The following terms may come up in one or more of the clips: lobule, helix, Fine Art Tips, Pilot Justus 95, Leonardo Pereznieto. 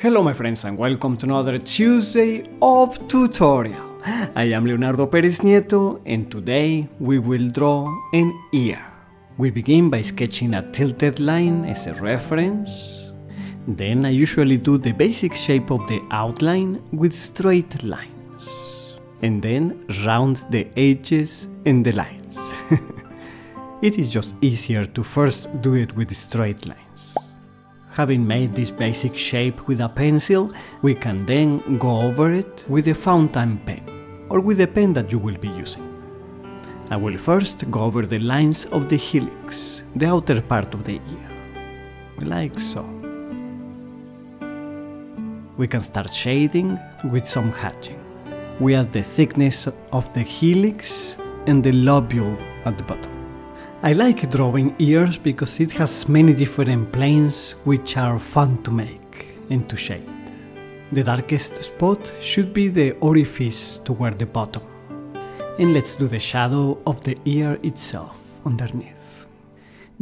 Hello my friends and welcome to another Tuesday of tutorial. I am Leonardo Pereznieto and today we will draw an ear. We begin by sketching a tilted line as a reference. Then I usually do the basic shape of the outline with straight lines. And then round the edges and the lines. It is just easier to first do it with straight lines. Having made this basic shape with a pencil, we can then go over it with a fountain pen, or with the pen that you will be using. I will first go over the lines of the helix, the outer part of the ear, like so. We can start shading with some hatching. We add the thickness of the helix and the lobule at the bottom. I like drawing ears because it has many different planes which are fun to make and to shade. The darkest spot should be the orifice toward the bottom. And let's do the shadow of the ear itself underneath.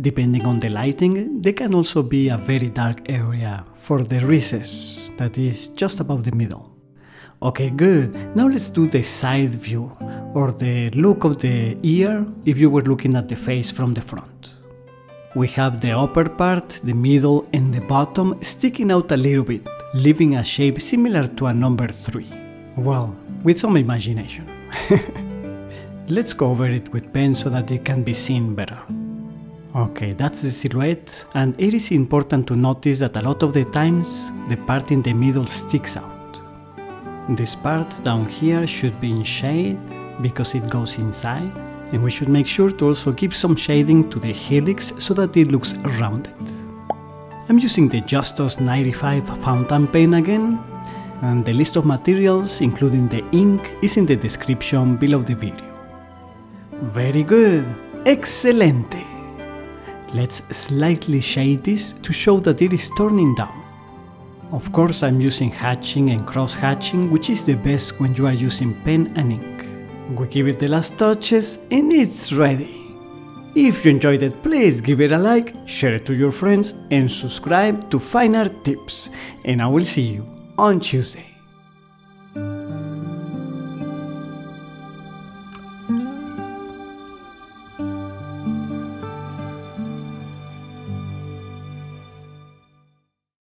Depending on the lighting, there can also be a very dark area for the recess that is just above the middle. Okay, good. Now let's do the side view, or the look of the ear if you were looking at the face from the front. We have the upper part, the middle and the bottom sticking out a little bit, leaving a shape similar to a number 3. Well, with some imagination. Let's go over it with pen so that it can be seen better. Okay, that's the silhouette, and it is important to notice that a lot of the times the part in the middle sticks out. This part down here should be in shade, because it goes inside, and we should make sure to also give some shading to the helix so that it looks rounded. I'm using the Justus 95 fountain pen again, and the list of materials, including the ink, is in the description below the video. Very good! Excelente! Let's slightly shade this to show that it is turning down. Of course, I'm using hatching and cross-hatching, which is the best when you are using pen and ink. We give it the last touches and it's ready! If you enjoyed it, please give it a like, share it to your friends and subscribe to Fine Art Tips, and I will see you on Tuesday.